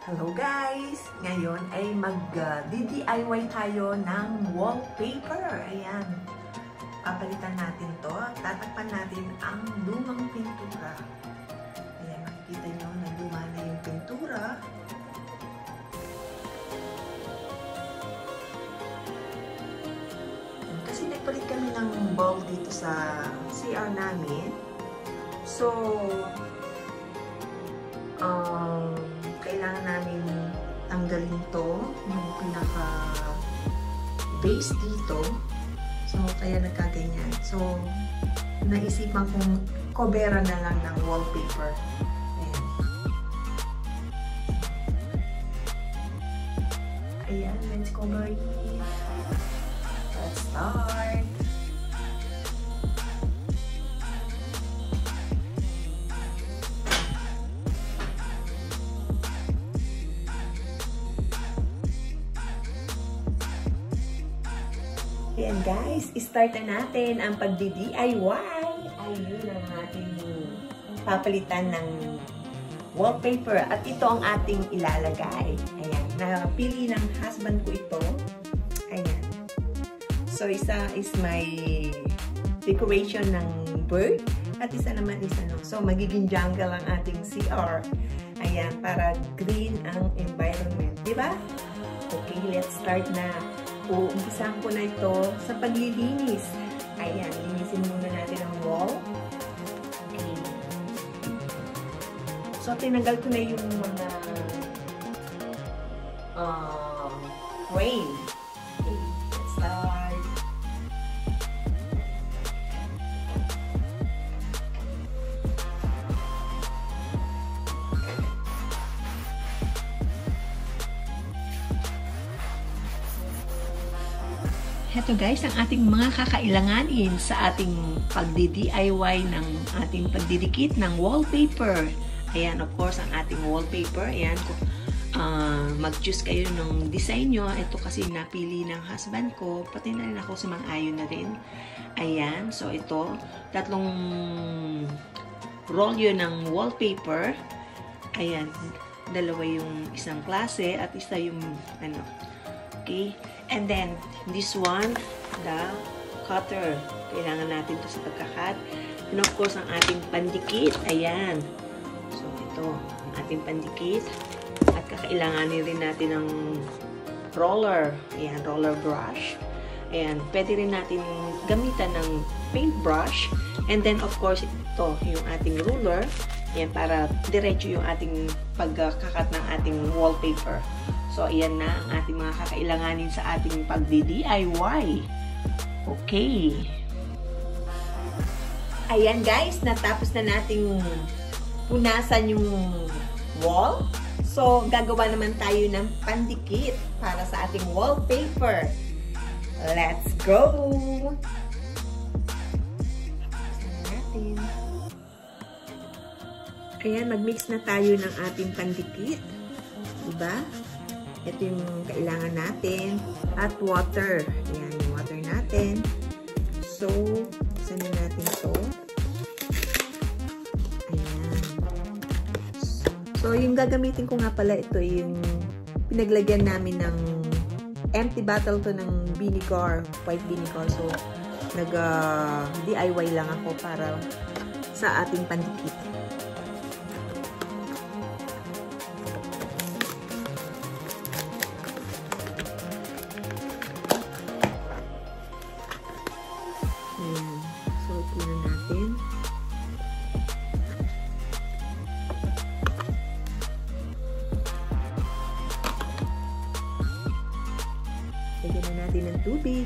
Hello guys! Ngayon ay mag-DIY tayo ng wallpaper. Ayan. Papalitan natin to. Tatakpan natin ang lumang pintura. Ayan, makikita nyo na luma na yung pintura. Kasi nagpalit kami ng bulb dito sa CR namin. So, kailangan namin tanggalin to yung pinaka-base dito. So, kaya nagkaganyan. So, naisipan kong kobera na lang ng wallpaper. Ayan. Ayan, let's cover it. Let's start. Ayan guys, start na natin ang pagdi-DIY. Ayun ang ating papalitan ng wallpaper. At ito ang ating ilalagay. Ayan, napili ng husband ko ito. Ayan. So, isa is my decoration ng bird. At isa naman isa no. So, magiging jungle ang ating CR. Ayan, para green ang environment. Diba? Okay, let's start na. Umpisahan ko na ito sa paglilinis. Ayan, linisin muna natin ang wall. Okay. So, tinanggal ko na yung mga frame. Okay, let's start. Heto guys, ang ating mga kakailanganin sa ating pagdi-DIY ng ating pagdidikit ng wallpaper. Ayan, of course, ang ating wallpaper. Ayan, mag-choose kayo ng design nyo. Ito kasi napili ng husband ko. Pati na rin ako sumang-ayon na rin. Ayan, so ito, 3 roll yun ng wallpaper. Ayan, 2 yung isang klase at isa yung ano. Okay. And then, this one, the cutter. Kailangan natin ito sa pagkakat. And of course, ang ating pandikit. Ayan. So, ito, ang ating pandikit. At kakailanganin rin natin ng roller. Ayan, roller brush. Ayan, pwede rin natin gamitan ng paintbrush. And then, of course, ito, yung ating ruler. Ayan, para diretso yung ating pagkakat ng ating wallpaper. So, ayan na ang ating mga kakailanganin sa ating pagdi-DIY. Okay. Ayan guys, natapos na nating punasan yung wall. So, gagawa naman tayo ng pandikit para sa ating wallpaper. Let's go! Natin. Ayan, mag-mix na tayo ng ating pandikit. Diba? Ito yung kailangan natin. At water. Ayan, yung water natin. So, sanin natin ito. Ayan. So, yung gagamitin ko nga pala, ito yung pinaglagyan namin ng empty bottle to ng vinegar. White vinegar. So, nag-DIY lang ako para sa ating pandikit. Lagyan na natin ng tubig.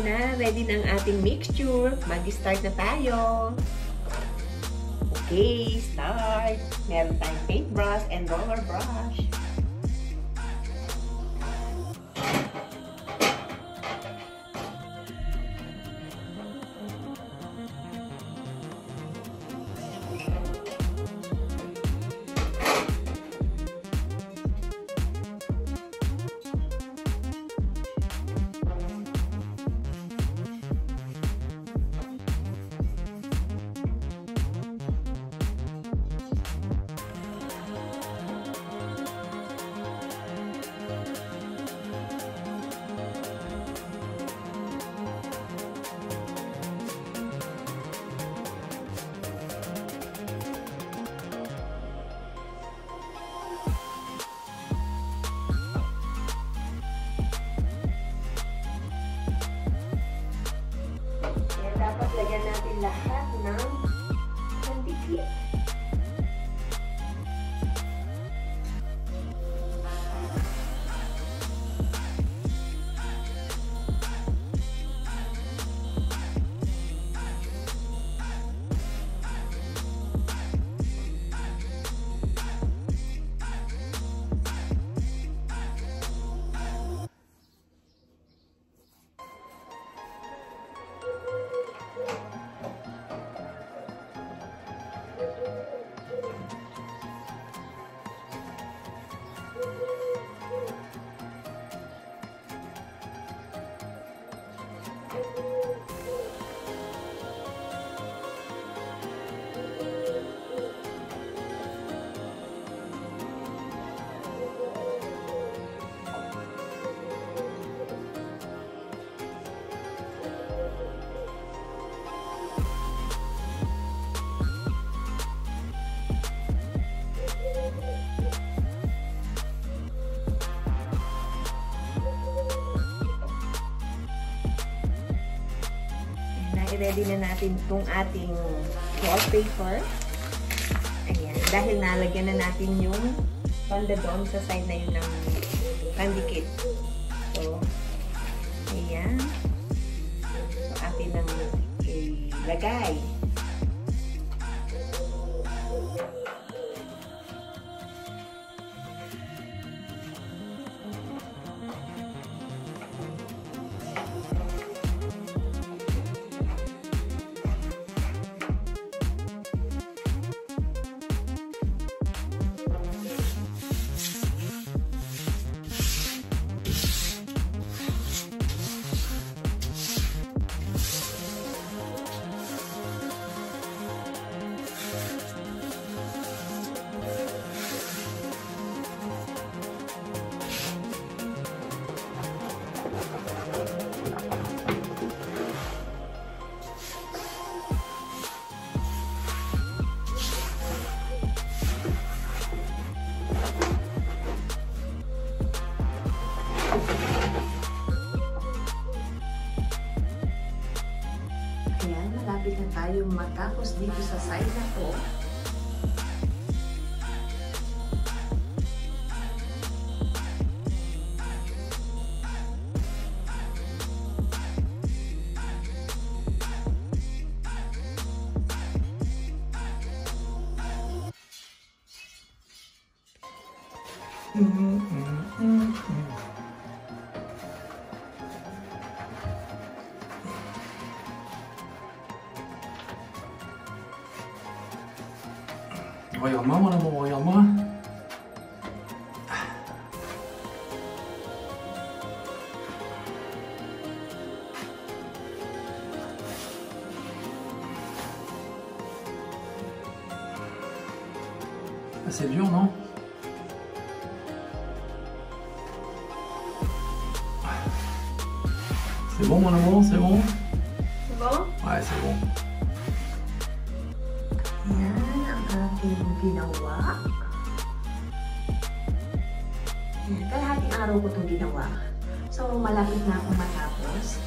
tayo na. Ready ng ating mixture. Mag-start na tayo. Okay, start. Meron tayong paintbrush and roller brush. Lagyan natin lahat ng pandikit. Ready na natin itong ating wallpaper. Ayan. Dahil nalagyan na natin yung panda doon sa side na yun ng pandikit. So, ayan. So, atin nang ilagay. Tayo matapos dito sa side na to. Oyama. C'est dur, non? C'est bon, mon amour, c'est bon? C'est bon? Ouais, c'est bon. Ginawa. Ayan, kalahating araw ko itong ginawa. So, malapit na akong matapos.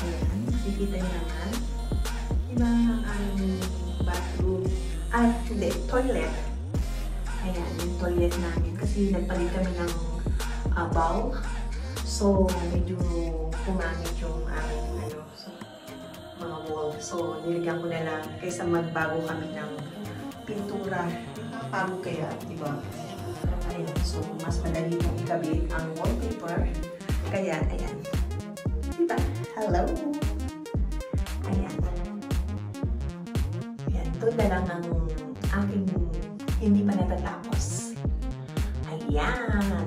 Ayan, makikita niyo naman. Diba ang aming bathroom? At hindi, toilet. Ayan, yung toilet namin. Kasi nagpalit kami ng bowl. So, medyo pumangit yung aming So, niligyan ko na lang kaysa magbago kami ng pintura. Paano kaya, di ba? Ayun, so, mas madali mong ikabit ang wallpaper. Kaya, ayan. Diba? Hello! Ayan. Ayan, ito na lang ang aking hindi pa natatapos. Ayan!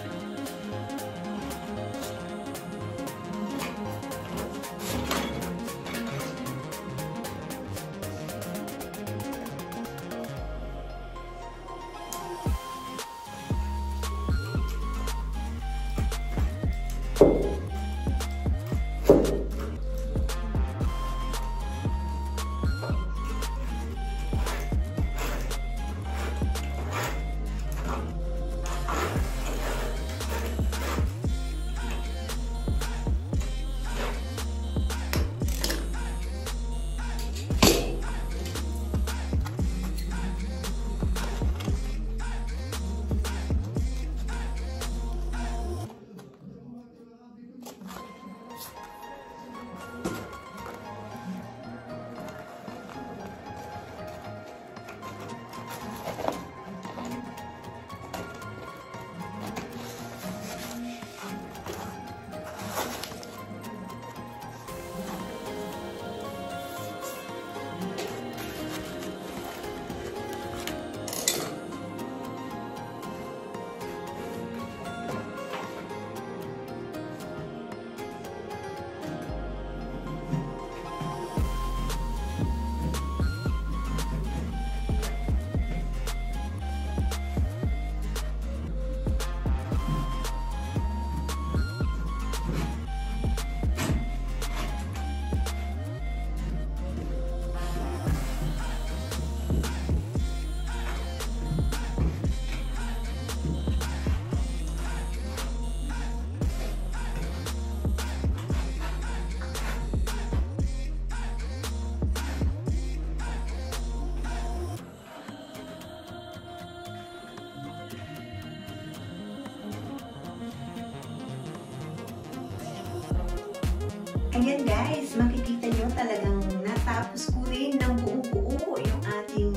Ayan guys, makikita nyo talagang natapos ko rin ng buo-buo yung ating,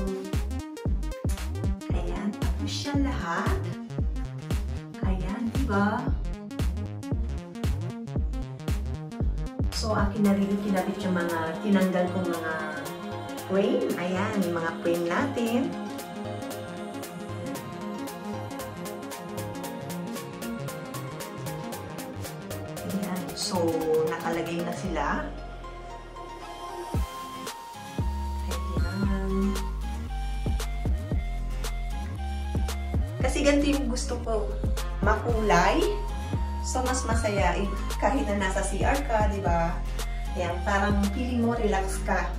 ayan, tapos siyang lahat. Ayan, diba? So, akin na rin kinabit yung mga, tinanggal kong mga frame. Ayan, yung mga frame natin. Ayan, so, nakalagay na sila. Ayan. Kasi ganito yung gusto ko, makulay. So, mas masaya eh, kahit na nasa CR ka, di ba? Ayan, parang feeling mo, relax ka.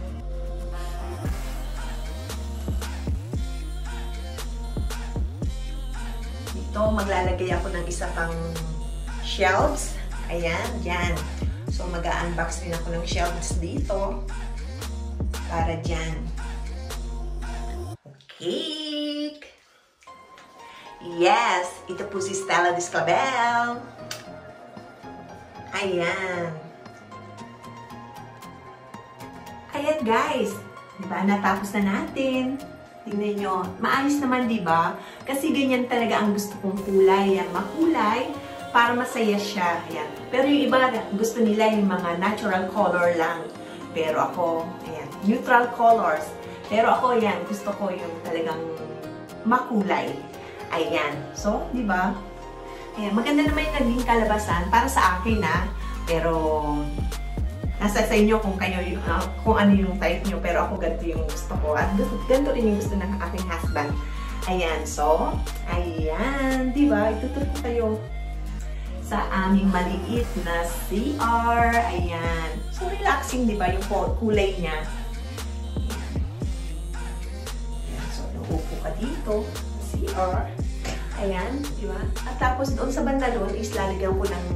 Dito, maglalagay ako ng isa pang shelves. Ayan, dyan. So, mag-unbox rin ako ng shelves dito. Para dyan. Cake! Yes! Ito po si Stella D'Esclavelles. Ayan. Ayan, guys. Diba? Natapos na natin. Tingnan nyo. Maayos naman, diba? Kasi ganyan talaga ang gusto kong kulay. Yan, makulay. Para masaya siya. Ayan. Pero yung iba, gusto nila yung mga natural color lang. Pero ako, ayan, neutral colors. Pero ako, ayan, gusto ko yung talagang makulay. Ayan. So, di ba? Ayan, maganda naman yung naging kalabasan para sa akin, ha? Pero, nasa sa inyo kung kayo yung, kung ano yung type nyo. Pero ako, ganito yung gusto ko. At ganito rin yung gusto ng aking husband. Ayan. So, ayan. Di ba? Ituturo ko kayo sa aming maliit na CR. Ayan. So, relaxing, di ba? Yung kulay niya. Ayan. So, naupo ka dito. CR. Ayan. Di ba? At tapos, doon sa banda doon, is lalagyan ko ng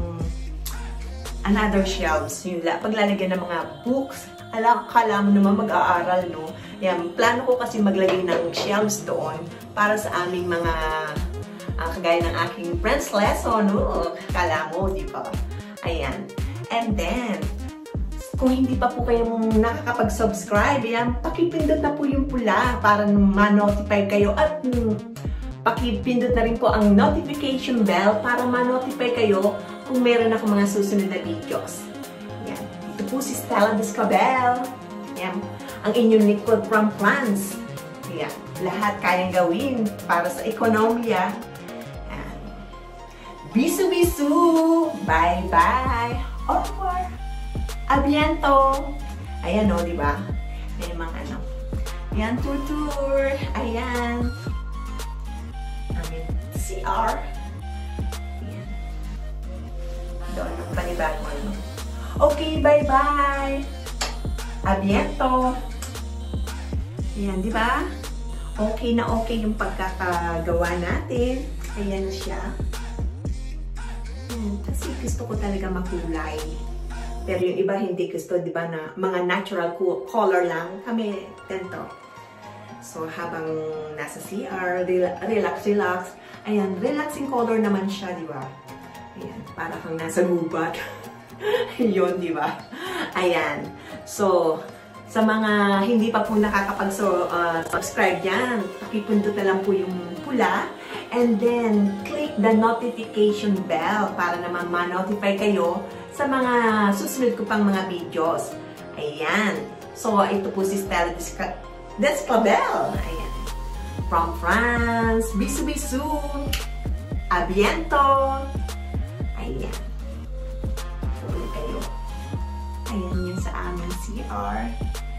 another shelves. Yung paglalagyan ng mga books. Alam, akala mo naman mag-aaral, no? Ayan. Plano ko kasi maglagay ng shelves doon para sa aming mga kagaya ng aking friends lesson, no? Kala mo, di ba? Ayan. And then, kung hindi pa po kayo nakakapag-subscribe, ayan, pakipindot na po yung pula para ma-notify kayo at pakipindot na rin po ang notification bell para ma-notify kayo kung meron ako mga susunod na videos. Ayan. Ito po si Stella D'Esclavelles. Ayan. Ang inyong lingkod from France. Ayan. Lahat kayang gawin para sa ekonomiya. Bisu-bisu! Bye-bye! Au revoir! A bientôt! Ayan o, diba? May mga ano. Ayan, tutur! Ayan! Amin, CR! Ayan. Doon, panibag mo ano. Okay, bye-bye! A bientôt! Ayan, diba? Okay na okay yung pagkakagawa natin. Ayan na siya. Kasi gusto ko talaga makulay. Pero yung iba hindi gusto, di ba, na mga natural color lang. Kami, ganito. So, habang nasa CR, relax. Ayan, relaxing color naman siya, di ba? Ayan, para kang nasa gubat. Yun, di ba? Ayan. So, sa mga hindi pa po nakakapag-subscribe yan, pakipindot na lang po yung pula. And then, click the notification bell para naman ma-notify kayo sa mga susunod ko pang mga videos. Ayan. So, ito po si Stella D'Esclavelles. Ayan. From France. Bisu-bisu. A bientôt. Ayan. Tuloy kayo. Ayan yun sa aming CR.